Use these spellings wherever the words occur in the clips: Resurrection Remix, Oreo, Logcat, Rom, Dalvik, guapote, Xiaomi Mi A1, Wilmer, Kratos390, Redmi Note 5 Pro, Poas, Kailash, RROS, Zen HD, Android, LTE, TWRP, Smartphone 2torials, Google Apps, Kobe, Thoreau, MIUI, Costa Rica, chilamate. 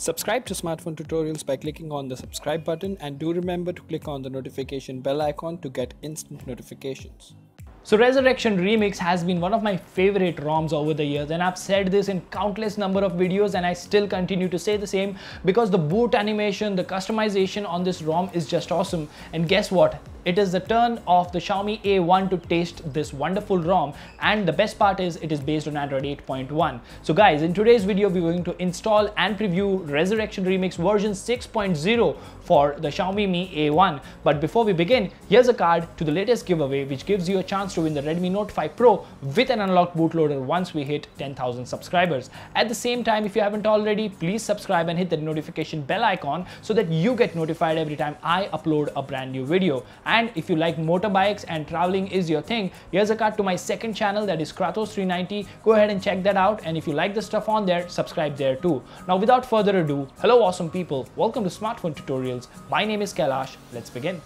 Subscribe to Smartphone Tutorials by clicking on the subscribe button, and do remember to click on the notification bell icon to get instant notifications. So Resurrection Remix has been one of my favorite ROMs over the years, and I've said this in countless number of videos and I still continue to say the same, because the boot animation, the customization on this ROM is just awesome. And guess what? It is the turn of the Xiaomi A1 to taste this wonderful ROM, and the best part is it is based on Android 8.1. So guys, in today's video we're going to install and preview Resurrection Remix version 6.0 for the Xiaomi Mi A1. But before we begin, here's a card to the latest giveaway which gives you a chance to win the Redmi Note 5 Pro with an unlocked bootloader once we hit 10,000 subscribers. At the same time, if you haven't already, please subscribe and hit the notification bell icon so that you get notified every time I upload a brand new video. And if you like motorbikes and traveling is your thing, here's a card to my second channel, that is Kratos390. Go ahead and check that out, and if you like the stuff on there, subscribe there too. Now without further ado, hello awesome people, welcome to Smartphone Tutorials. My name is Kailash, let's begin.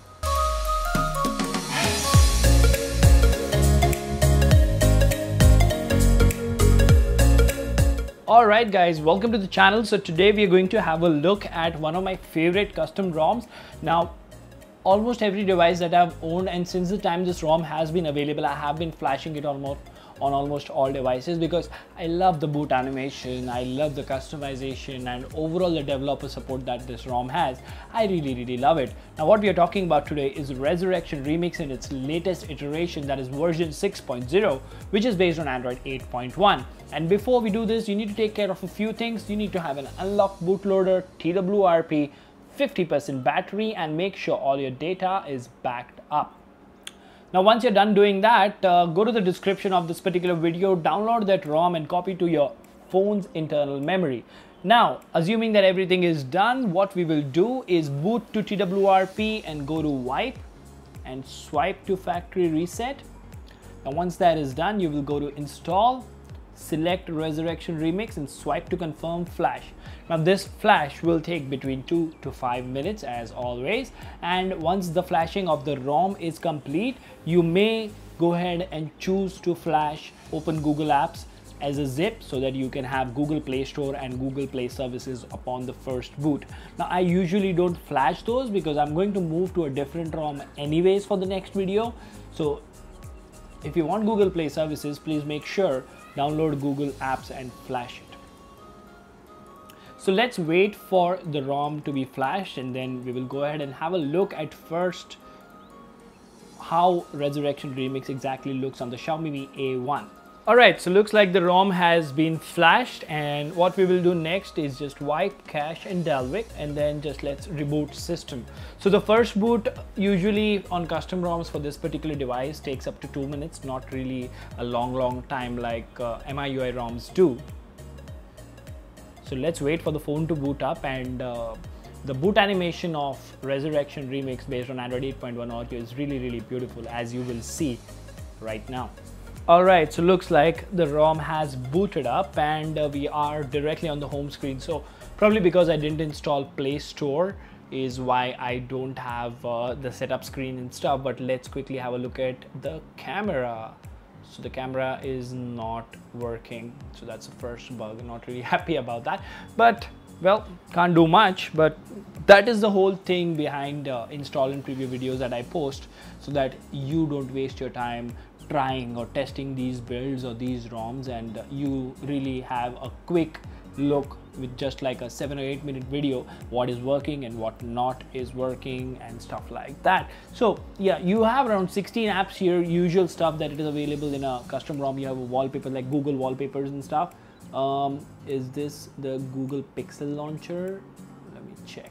Alright guys, welcome to the channel. So today we are going to have a look at one of my favorite custom ROMs. Now, almost every device that I've owned, and since the time this ROM has been available, I have been flashing it on almost all devices, because I love the boot animation, I love the customization, and overall the developer support that this ROM has. I really love it. Now what we are talking about today is Resurrection Remix in its latest iteration, that is version 6.0, which is based on Android 8.1. And before we do this, you need to take care of a few things. You need to have an unlocked bootloader, TWRP, 50% battery, and make sure all your data is backed up. Now once you're done doing that, go to the description of this particular video, download that ROM and copy to your phone's internal memory. Now assuming that everything is done, what we will do is boot to TWRP and go to wipe and swipe to factory reset. Now once that is done, you will go to install, select Resurrection Remix and swipe to confirm flash. Now this flash will take between 2 to 5 minutes as always, and once the flashing of the ROM is complete, you may go ahead and choose to flash open Google Apps as a zip so that you can have Google Play Store and Google Play services upon the first boot. Now I usually don't flash those because I'm going to move to a different ROM anyways for the next video. So if you want Google Play services, please make sure download Google Apps and flash it. So let's wait for the ROM to be flashed, and then we will go ahead and have a look at first how Resurrection Remix exactly looks on the Xiaomi Mi A1. Alright, so looks like the ROM has been flashed, and what we will do next is just wipe, cache and dalvik, and then just let's reboot system. So the first boot usually on custom ROMs for this particular device takes up to 2 minutes, not really a long time like MIUI ROMs do. So let's wait for the phone to boot up, and the boot animation of Resurrection Remix based on Android 8.1 Oreo is really beautiful, as you will see right now. Alright, so looks like the ROM has booted up, and we are directly on the home screen. So probably because I didn't install Play Store is why I don't have the setup screen and stuff. But let's quickly have a look at the camera. So the camera is not working, so that's the first bug. Not really happy about that, but well, can't do much. But that is the whole thing behind install and preview videos that I post, so that you don't waste your time trying or testing these builds or these ROMs, and you really have a quick look with just like a 7 or 8 minute video what is working and what not is working and stuff like that. So yeah, you have around 16 apps here, usual stuff that it is available in a custom ROM. You have a wallpaper like Google wallpapers and stuff. Is this the Google Pixel launcher? Let me check.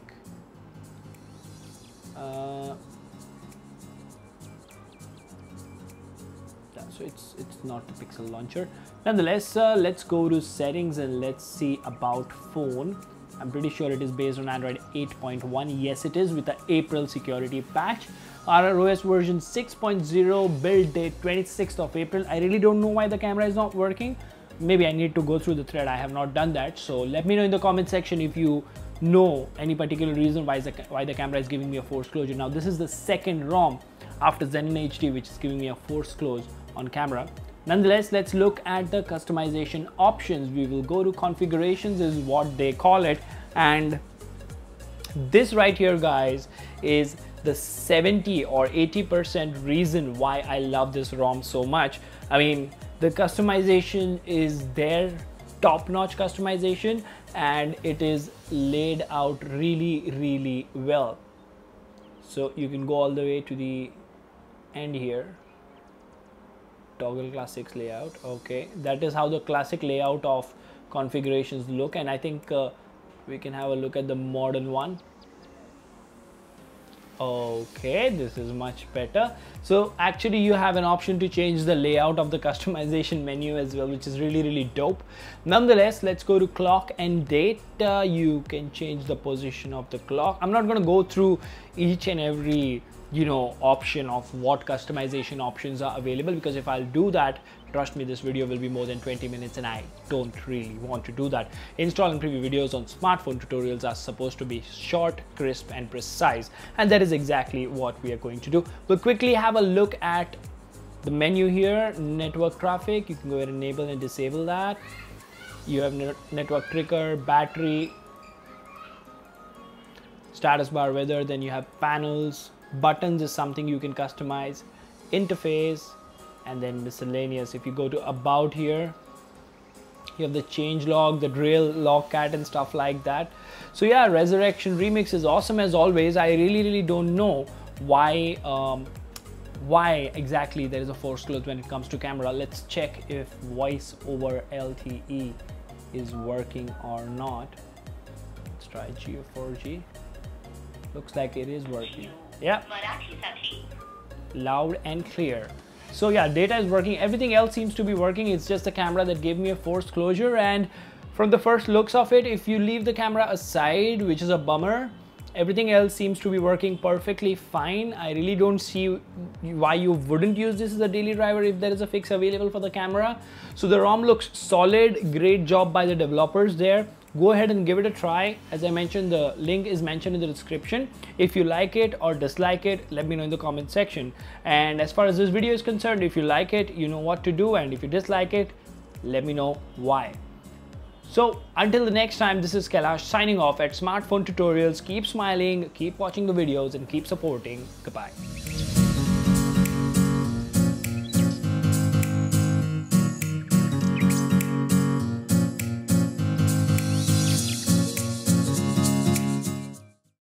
So it's not the Pixel launcher. Nonetheless, let's go to settings and let's see about phone. I'm pretty sure it is based on Android 8.1. Yes, it is, with the April security patch. RROS version 6.0, build date 26th of April. I really don't know why the camera is not working. Maybe I need to go through the thread. I have not done that. So let me know in the comment section if you know any particular reason why the camera is giving me a forced closure. Now this is the second ROM after Zen HD which is giving me a forced close on camera. Nonetheless, let's look at the customization options. We will go to configurations is what they call it, And this right here, guys, is the 70 or 80% reason why I love this ROM so much. I mean, the customization is there, top-notch customization, and it is laid out really, really well. So you can go all the way to the end here. Toggle classics layout. Okay, that is how the classic layout of configurations look, and I think we can have a look at the modern one. Okay, this is much better. So actually you have an option to change the layout of the customization menu as well, which is really dope. Nonetheless, let's go to clock and date. You can change the position of the clock. I'm not going to go through each and every option of what customization options are available, because if I'll do that, trust me, this video will be more than 20 minutes and I don't really want to do that. Install and preview videos on smartphone tutorials are supposed to be short, crisp and precise, and that is exactly what we are going to do. We'll quickly have a look at the menu here. Network traffic, you can go ahead and enable and disable that. You have network trigger, battery, status bar, weather, then you have panels, buttons is something you can customize, interface, and then miscellaneous. If you go to about here, you have the change log, the drill, logcat and stuff like that. So yeah, Resurrection Remix is awesome as always. I really don't know why exactly there is a force close when it comes to camera. Let's check if voice over LTE is working or not. Let's try Geo 4G. Looks like it is working. Yeah, loud and clear. So yeah, data is working, everything else seems to be working. It's just the camera that gave me a forced closure, and from the first looks of it, if you leave the camera aside, which is a bummer, everything else seems to be working perfectly fine. I really don't see why you wouldn't use this as a daily driver if there is a fix available for the camera. So the ROM looks solid. Great job by the developers there. Go ahead and give it a try. As I mentioned, the link is mentioned in the description. If you like it or dislike it, let me know in the comment section. And as far as this video is concerned, if you like it, you know what to do, and if you dislike it, let me know why. So until the next time, this is Kailash signing off at Smartphone Tutorials. Keep smiling, keep watching the videos and keep supporting. Goodbye.